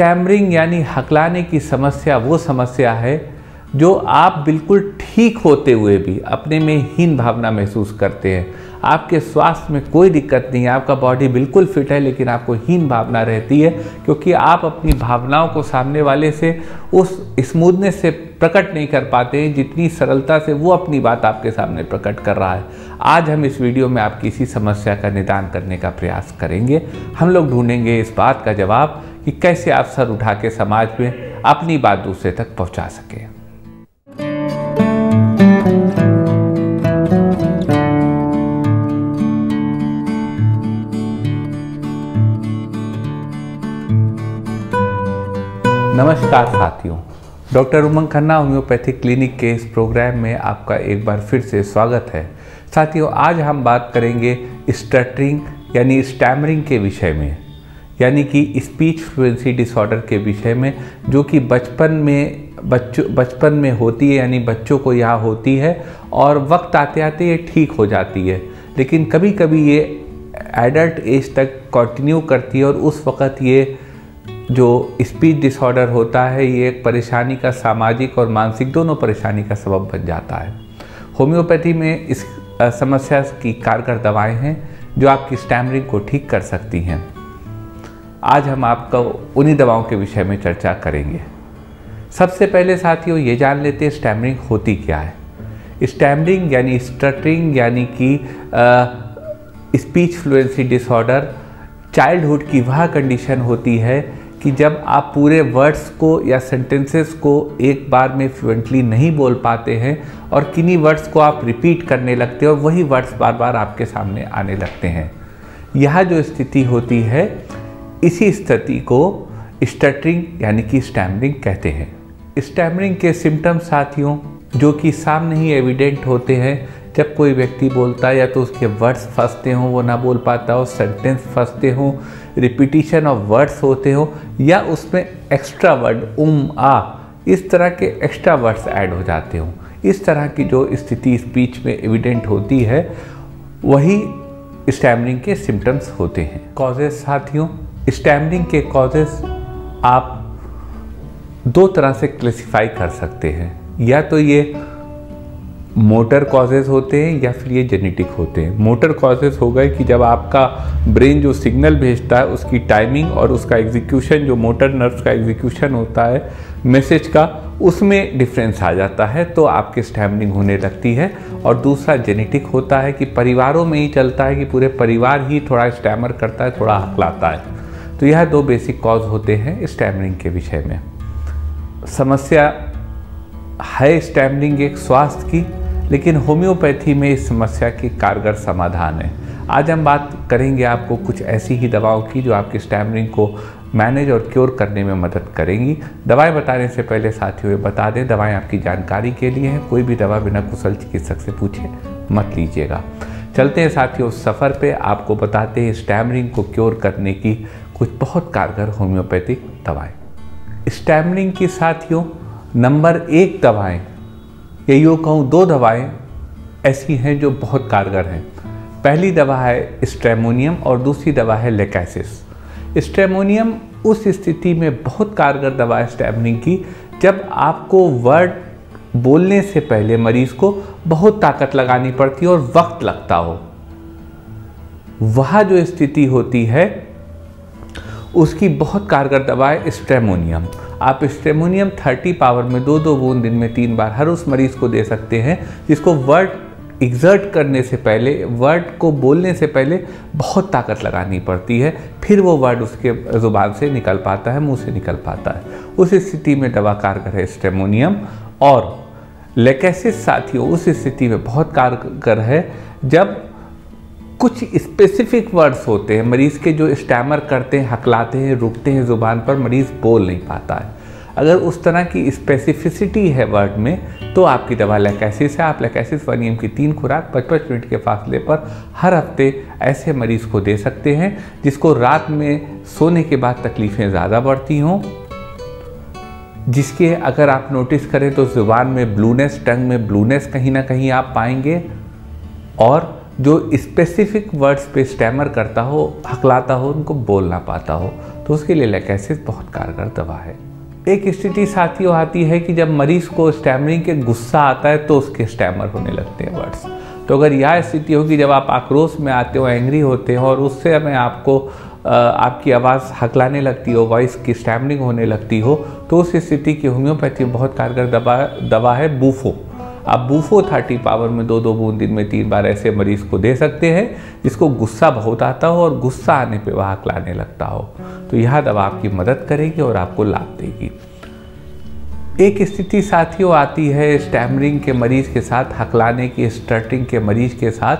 Stammering यानी हक़लाने की समस्या वो समस्या है जो आप बिल्कुल ठीक होते हुए भी अपने में हीन भावना महसूस करते हैं। आपके स्वास्थ्य में कोई दिक्कत नहीं है, आपका बॉडी बिल्कुल फिट है, लेकिन आपको हीन भावना रहती है क्योंकि आप अपनी भावनाओं को सामने वाले से उस स्मूथनेस से प्रकट नहीं कर पाते हैं जितनी सरलता से वो अपनी बात आपके सामने प्रकट कर रहा है। आज हम इस वीडियो में आपकी इसी समस्या का निदान करने का प्रयास करेंगे। हम लोग ढूंढेंगे इस बात का जवाब कि कैसे आप सर उठा के समाज में अपनी बात दूसरे तक पहुँचा सकें। नमस्कार साथियों, doctor Umang Khanna homeopathic clinic के इस प्रोग्राम में आपका एक बार फिर से स्वागत है। साथियों, आज हम बात करेंगे स्टटरिंग यानी स्टैमरिंग के विषय में, यानी कि स्पीच फ्लुएंसी डिसऑर्डर के विषय में, जो कि बचपन में होती है, यानी बच्चों को यह होती है और वक्त आते आते ये ठीक हो जाती है, लेकिन कभी कभी ये एडल्ट एज तक कंटिन्यू करती है और उस वक़्त ये जो स्पीच डिसऑर्डर होता है ये एक परेशानी का, सामाजिक और मानसिक दोनों परेशानी का सबब बन जाता है। होम्योपैथी में इस समस्या की कारगर दवाएं हैं जो आपकी स्टैमरिंग को ठीक कर सकती हैं। आज हम आपको उन्हीं दवाओं के विषय में चर्चा करेंगे। सबसे पहले साथियों ये जान लेते हैं स्टैमरिंग होती क्या है। स्टैमरिंग यानी स्टटरिंग यानी कि स्पीच फ्लुएंसी डिसऑर्डर चाइल्डहुड की वह कंडीशन होती है कि जब आप पूरे वर्ड्स को या सेंटेंसेस को एक बार में फ्लुएंटली नहीं बोल पाते हैं और किन्हीं वर्ड्स को आप रिपीट करने लगते हो और वही वर्ड्स बार बार आपके सामने आने लगते हैं। यह जो स्थिति होती है इसी स्थिति को स्टटरिंग यानी कि स्टैमरिंग कहते हैं। स्टैमरिंग के सिम्टम्स साथियों जो कि सामने ही एविडेंट होते हैं, जब कोई व्यक्ति बोलता है या तो उसके वर्ड्स फंसते हों, वो ना बोल पाता हो, सेंटेंस फंसते हों, रिपीटिशन ऑफ वर्ड्स होते हों, या उसमें एक्स्ट्रा वर्ड इस तरह के एक्स्ट्रा वर्ड्स ऐड हो जाते हों। इस तरह की जो स्थिति स्पीच में एविडेंट होती है वही स्टैमरिंग के सिम्टम्स होते हैं। कॉजेज साथियों, स्टैमरिंग के कॉजेज आप दो तरह से क्लासिफाई कर सकते हैं, या तो ये मोटर कॉजेज होते हैं या फिर ये जेनेटिक होते हैं। मोटर कॉजेज हो गए कि जब आपका ब्रेन जो सिग्नल भेजता है उसकी टाइमिंग और उसका एग्जीक्यूशन, जो मोटर नर्व्स का एग्जीक्यूशन होता है मैसेज का, उसमें डिफरेंस आ जाता है तो आपकी स्टैमरिंग होने लगती है। और दूसरा जेनेटिक होता है कि परिवारों में ही चलता है कि पूरे परिवार ही थोड़ा स्टैमर करता है, थोड़ा हक़लाता है। तो यह दो बेसिक कॉज होते हैं स्टैमरिंग के विषय में। समस्या है स्टैमरिंग एक स्वास्थ्य की, लेकिन होम्योपैथी में इस समस्या की कारगर समाधान है। आज हम बात करेंगे आपको कुछ ऐसी ही दवाओं की जो आपकी स्टैमरिंग को मैनेज और क्योर करने में मदद करेंगी। दवाएं बताने से पहले साथियों ये बता दें दवाएं आपकी जानकारी के लिए हैं, कोई भी दवा बिना कुशल चिकित्सक से पूछे मत लीजिएगा। चलते हैं साथियों उस सफ़र पर, आपको बताते हैं स्टैमरिंग को क्योर करने की कुछ बहुत कारगर होम्योपैथिक दवाएँ। स्टैमरिंग की साथियों नंबर एक दवाएँ, ये यूँ कहूँ दो दवाएं ऐसी हैं जो बहुत कारगर हैं। पहली दवा है स्ट्रामोनियम और दूसरी दवा है लेकैसिस। स्ट्रामोनियम उस स्थिति में बहुत कारगर दवा है स्टैमरिंग की जब आपको वर्ड बोलने से पहले मरीज़ को बहुत ताकत लगानी पड़ती है और वक्त लगता हो। वह जो स्थिति होती है उसकी बहुत कारगर दवा है स्ट्रामोनियम। आप स्ट्रामोनियम 30 पावर में दो बूंद दिन में 3 बार हर उस मरीज़ को दे सकते हैं जिसको वर्ड एग्जर्ट करने से पहले, वर्ड को बोलने से पहले बहुत ताकत लगानी पड़ती है, फिर वो वर्ड उसके ज़ुबान से निकल पाता है, मुंह से निकल पाता है। उस स्थिति में दवा कारगर है स्ट्रामोनियम। और लेकैसिस साथियों उस स्थिति में बहुत कारगर है जब कुछ स्पेसिफिक वर्ड्स होते हैं मरीज़ के जो स्टैमर करते हैं, हकलाते हैं, रुकते हैं ज़ुबान पर, मरीज़ बोल नहीं पाता है। अगर उस तरह की स्पेसिफिसिटी है वर्ड में तो आपकी दवा लेकैसिस है। आप लेकैसिस 1 mg की 3 खुराक 55 मिनट के फासले पर हर हफ्ते ऐसे मरीज़ को दे सकते हैं जिसको रात में सोने के बाद तकलीफ़ें ज़्यादा बढ़ती हों, जिसके अगर आप नोटिस करें तो ज़ुबान में ब्लूनेस, टंग में ब्लूनेस कहीं ना कहीं आप पाएंगे, और जो स्पेसिफिक वर्ड्स पे स्टैमर करता हो, हकलाता हो, उनको बोल ना पाता हो। तो उसके लिए लेकैसिस बहुत कारगर दवा है। एक स्थिति साथियों आती है कि जब मरीज को स्टैमरिंग के गुस्सा आता है तो उसके स्टैमर होने लगते हैं वर्ड्स। तो अगर यह स्थिति होगी जब आप आक्रोश में आते हो, एंग्री होते हो और उससे हमें आपको आपकी आवाज़ हकलाने लगती हो, वॉइस की स्टैमरिंग होने लगती हो, तो उस स्थिति की होम्योपैथी बहुत कारगर दवा है बूफो। आप बूफो 30 पावर में 2-2 बूंद दिन में 3 बार ऐसे मरीज को दे सकते हैं जिसको गुस्सा बहुत आता हो और गुस्सा आने पे वह हकलाने लगता हो, तो यह दवा आपकी मदद करेगी और आपको लाभ देगी। एक स्थिति साथियों आती है स्टैमरिंग के मरीज के साथ, हकलाने की, स्टर्टिंग के मरीज के साथ,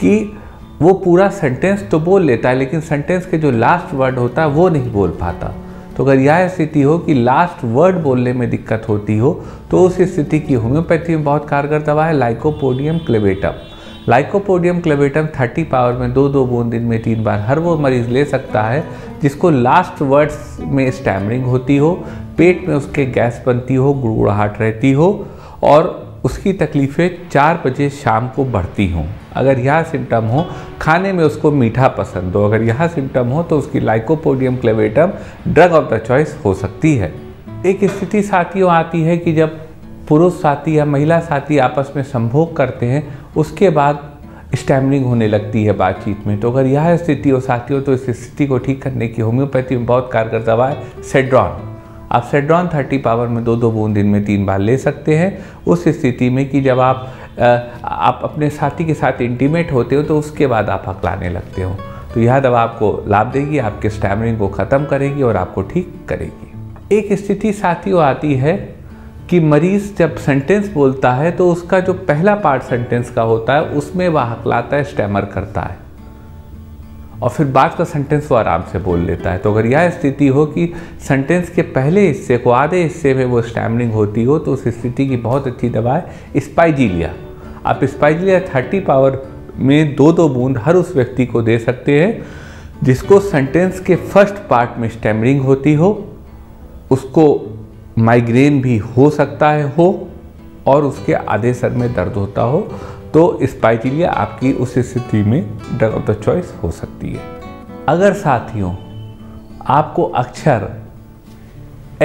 कि वो पूरा सेंटेंस तो बोल लेता है लेकिन सेंटेंस के जो लास्ट वर्ड होता है वो नहीं बोल पाता। तो अगर यह स्थिति हो कि लास्ट वर्ड बोलने में दिक्कत होती हो तो उस स्थिति की होम्योपैथी में बहुत कारगर दवा है lycopodium clavatum. Lycopodium clavatum 30 power में 2-2 बूंद दिन में 3 बार हर वो मरीज ले सकता है जिसको लास्ट वर्ड्स में स्टैमरिंग होती हो, पेट में उसके गैस बनती हो, गुड़गुड़ाहट रहती हो और उसकी तकलीफ़ें 4 बजे शाम को बढ़ती हों। अगर यह सिम्टम हो, खाने में उसको मीठा पसंद हो, अगर यह सिम्टम हो तो उसकी lycopodium clavatum drug of the choice हो सकती है। एक स्थिति साथियों आती है कि जब पुरुष साथी या महिला साथी आपस में संभोग करते हैं उसके बाद स्टैमरिंग होने लगती है बातचीत में, तो अगर यह स्थिति हो साथियों तो इस स्थिति को ठीक करने की होम्योपैथी में बहुत कारगर दवा है सेड्रॉन। आप सेड्रॉन 30 पावर में 2-2 बूंद दिन में 3 बार ले सकते हैं उस स्थिति में कि जब आप अपने साथी के साथ इंटीमेट होते हो तो उसके बाद आप हकलाने लगते हो, तो यह दवा आपको लाभ देगी, आपके स्टैमरिंग को ख़त्म करेगी और आपको ठीक करेगी। एक स्थिति साथियों आती है कि मरीज़ जब सेंटेंस बोलता है तो उसका जो पहला पार्ट सेंटेंस का होता है उसमें वह हकलाता है, स्टैमर करता है और फिर बाद का सेंटेंस वो आराम से बोल लेता है। तो अगर यह स्थिति हो कि सेंटेंस के पहले हिस्से को, आधे हिस्से में वो स्टैमरिंग होती हो तो उस स्थिति की बहुत अच्छी दवा है स्पाइजिलिया। आप स्पाइजिलिया 30 पावर में 2-2 बूंद हर उस व्यक्ति को दे सकते हैं जिसको सेंटेंस के फर्स्ट पार्ट में स्टैमरिंग होती हो, उसको माइग्रेन भी हो सकता है हो और उसके आधे सर में दर्द होता हो, तो स्पाइजिलिया आपकी उस स्थिति में ड्रग ऑफ द चॉइस हो सकती है। अगर साथियों आपको अक्षर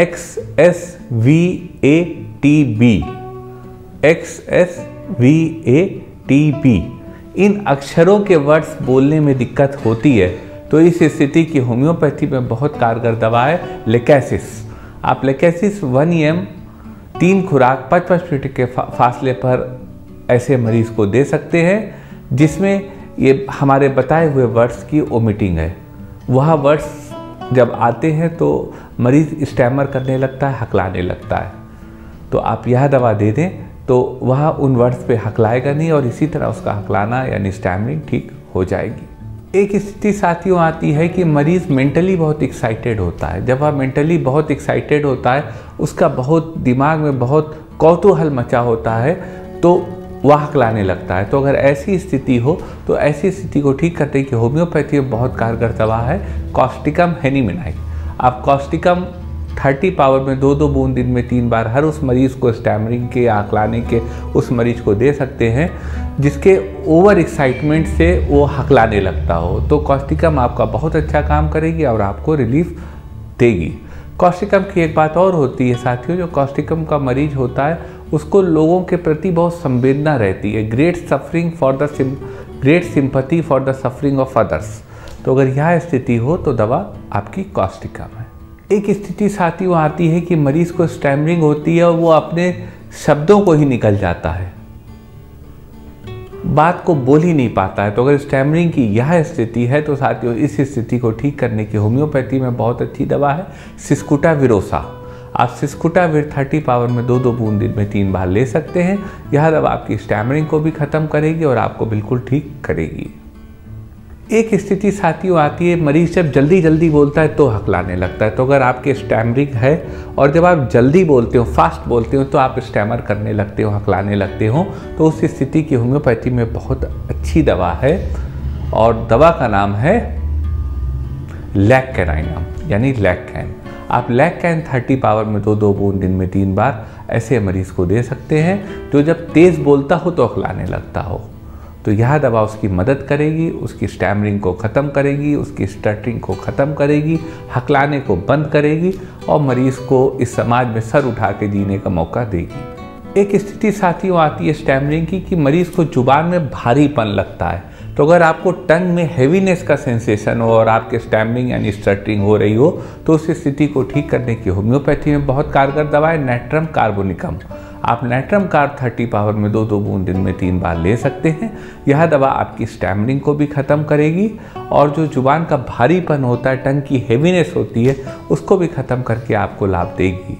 XSVATB इन अक्षरों के वर्ड्स बोलने में दिक्कत होती है तो इस स्थिति की होम्योपैथी में बहुत कारगर दवा है लेकैसिस। आप लेकैसिस 1 ml 3 खुराक 5-5 मिनट के फासले पर ऐसे मरीज़ को दे सकते हैं जिसमें ये हमारे बताए हुए वर्ड्स की ओमिटिंग है। वह वर्ड्स जब आते हैं तो मरीज़ स्टैमर करने लगता है, हकलाने लगता है, तो आप यह दवा दे दें तो वह उन वर्ड्स पे हकलाएगा नहीं और इसी तरह उसका हकलाना यानी स्टैमरिंग ठीक हो जाएगी। एक स्थिति साथियों आती है कि मरीज़ मेंटली बहुत एक्साइटेड होता है। जब वह मेंटली बहुत एक्साइटेड होता है, उसका बहुत दिमाग में बहुत कौतूहल मचा होता है तो वह हकलाने लगता है। तो अगर ऐसी स्थिति हो तो ऐसी स्थिति को ठीक करने की होम्योपैथी में बहुत कारगर दवा है कॉस्टिकम हेनिमिनाई। आप कॉस्टिकम 30 पावर में 2-2 बूंद दिन में 3 बार हर उस मरीज़ को स्टैमरिंग के या हकलाने के उस मरीज़ को दे सकते हैं जिसके ओवर एक्साइटमेंट से वो हकलाने लगता हो, तो कॉस्टिकम आपका बहुत अच्छा काम करेगी और आपको रिलीफ देगी। कॉस्टिकम की एक बात और होती है साथियों, जो कॉस्टिकम का मरीज होता है उसको लोगों के प्रति बहुत संवेदना रहती है, great sympathy for the suffering of others. तो अगर यह स्थिति हो तो दवा आपकी कॉस्टिकम है। एक स्थिति साथियों आती है कि मरीज को स्टैमरिंग होती है और वो अपने शब्दों को ही निकल जाता है, बात को बोल ही नहीं पाता है। तो अगर स्टैमरिंग की यह स्थिति है तो साथियों इस स्थिति को ठीक करने की होम्योपैथी में बहुत अच्छी दवा है सिस्कुटा विरोसा। आप सिस्कुटा विर 30 पावर में 2-2 बूंद दिन में 3 बार ले सकते हैं। यह दवा आपकी स्टैमरिंग को भी ख़त्म करेगी और आपको बिल्कुल ठीक करेगी। एक स्थिति साथियों आती है मरीज जब जल्दी जल्दी बोलता है तो हकलाने लगता है। तो अगर आपके स्टैमरिंग है और जब आप जल्दी बोलते हो, फास्ट बोलते हो, तो आप स्टैमर करने लगते हो, हकलाने लगते हो, तो उस स्थिति की होम्योपैथी में बहुत अच्छी दवा है और दवा का नाम है लैकैसिस यानी लैकैसिस। आप लैकैसिस 30 पावर में 2-2 बूंद दिन में 3 बार ऐसे मरीज़ को दे सकते हैं जो जब तेज़ बोलता हो तो हकलाने लगता हो, तो यह दवा उसकी मदद करेगी, उसकी स्टैमरिंग को ख़त्म करेगी, उसकी स्टटरिंग को ख़त्म करेगी, हक़लाने को बंद करेगी और मरीज़ को इस समाज में सर उठा के जीने का मौका देगी। एक स्थिति साथियों आती है स्टैमरिंग की कि मरीज़ को ज़ुबान में भारीपन लगता है। तो अगर आपको टंग में हेवीनेस का सेंसेशन हो और आपके स्टैमरिंग यानी स्टटरिंग हो रही हो तो उस स्थिति को ठीक करने की होम्योपैथी में बहुत कारगर दवा है नेट्रम कार्बोनिकम। आप नेट्रम कार्ब 30 पावर में 2-2 बूंद दिन में 3 बार ले सकते हैं। यह दवा आपकी स्टैमरिंग को भी ख़त्म करेगी और जो जुबान का भारीपन होता है, टंग की हेवीनेस होती है, उसको भी ख़त्म करके आपको लाभ देगी।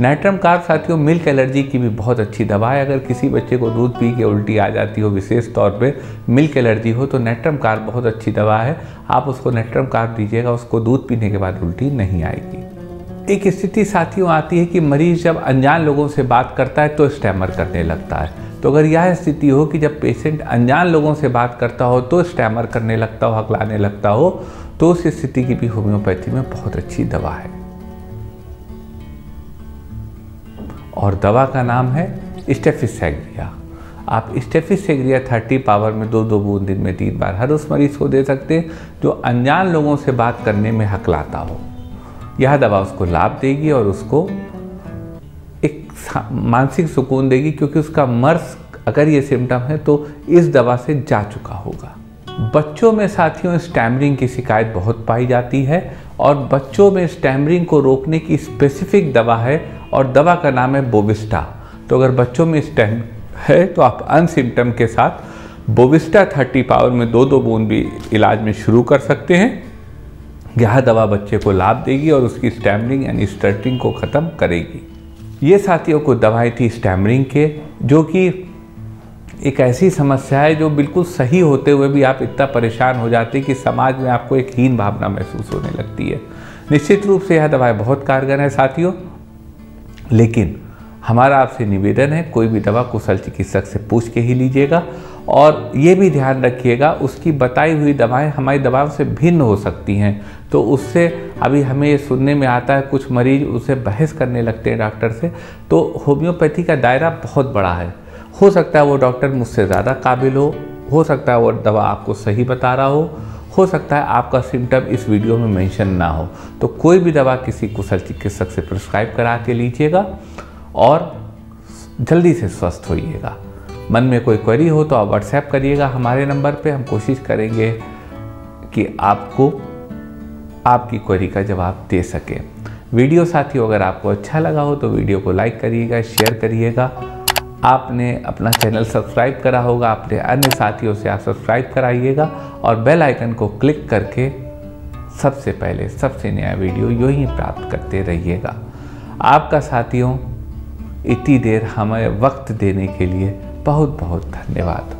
नेट्रम कार्ब साथियों मिल्क एलर्जी की भी बहुत अच्छी दवा है। अगर किसी बच्चे को दूध पी के उल्टी आ जाती हो, विशेष तौर पे मिल्क एलर्जी हो, तो नेट्रम कार्ब बहुत अच्छी दवा है। आप उसको नेट्रम कार्ब दीजिएगा, उसको दूध पीने के बाद उल्टी नहीं आएगी। एक स्थिति साथियों आती है कि मरीज़ जब अनजान लोगों से बात करता है तो स्टैमर करने लगता है। तो अगर यह स्थिति हो कि जब पेशेंट अनजान लोगों से बात करता हो तो स्टैमर करने लगता हो, हक़लाने लगता हो, तो उस स्थिति की भी होम्योपैथी में बहुत अच्छी दवा है और दवा का नाम है स्टेफिसैग्रिया। आप स्टेफिसैग्रिया 30 पावर में 2-2 बूंद दिन में 3 बार हर उस मरीज़ को दे सकते हैं जो अनजान लोगों से बात करने में हक़लाता हो। यह दवा उसको लाभ देगी और उसको एक मानसिक सुकून देगी, क्योंकि उसका मर्स अगर ये सिम्टम है तो इस दवा से जा चुका होगा। बच्चों में साथियों स्टैमरिंग की शिकायत बहुत पाई जाती है और बच्चों में स्टैमरिंग को रोकने की स्पेसिफिक दवा है और दवा का नाम है बोविस्टा। तो अगर बच्चों में स्टैम है तो आप अन सिम्टम के साथ बोविस्टा 30 पावर में 2-2 बूंद भी इलाज में शुरू कर सकते हैं। यह दवा बच्चे को लाभ देगी और उसकी स्टैमरिंग यानी स्टटरिंग को ख़त्म करेगी। ये साथियों को दवाई थी स्टैमरिंग के, जो कि एक ऐसी समस्या है जो बिल्कुल सही होते हुए भी आप इतना परेशान हो जाते हैं कि समाज में आपको एक हीन भावना महसूस होने लगती है। निश्चित रूप से यह दवाएं बहुत कारगर है साथियों, लेकिन हमारा आपसे निवेदन है कोई भी दवा कुशल चिकित्सक से पूछ के ही लीजिएगा और ये भी ध्यान रखिएगा उसकी बताई हुई दवाएं हमारी दवाओं से भिन्न हो सकती हैं। तो उससे अभी हमें ये सुनने में आता है कुछ मरीज उससे बहस करने लगते हैं डॉक्टर से, तो होम्योपैथी का दायरा बहुत बड़ा है। हो सकता है वो डॉक्टर मुझसे ज़्यादा काबिल हो सकता है वो दवा आपको सही बता रहा हो सकता है आपका सिम्टम इस वीडियो में मेंशन ना हो। तो कोई भी दवा किसी कुशल चिकित्सक से प्रिस्क्राइब करा के लीजिएगा और जल्दी से स्वस्थ होइएगा। मन में कोई क्वेरी हो तो आप व्हाट्सएप करिएगा हमारे नंबर पे, हम कोशिश करेंगे कि आपको आपकी क्वेरी का जवाब दे सकें। वीडियो साथियों अगर आपको अच्छा लगा हो तो वीडियो को लाइक करिएगा, शेयर करिएगा। आपने अपना चैनल सब्सक्राइब करा होगा, अपने अन्य साथियों से आप सब्सक्राइब कराइएगा और बेल आइकन को क्लिक करके सबसे पहले सबसे नया वीडियो यूं ही प्राप्त करते रहिएगा। आपका साथियों इतनी देर हमें वक्त देने के लिए बहुत बहुत धन्यवाद।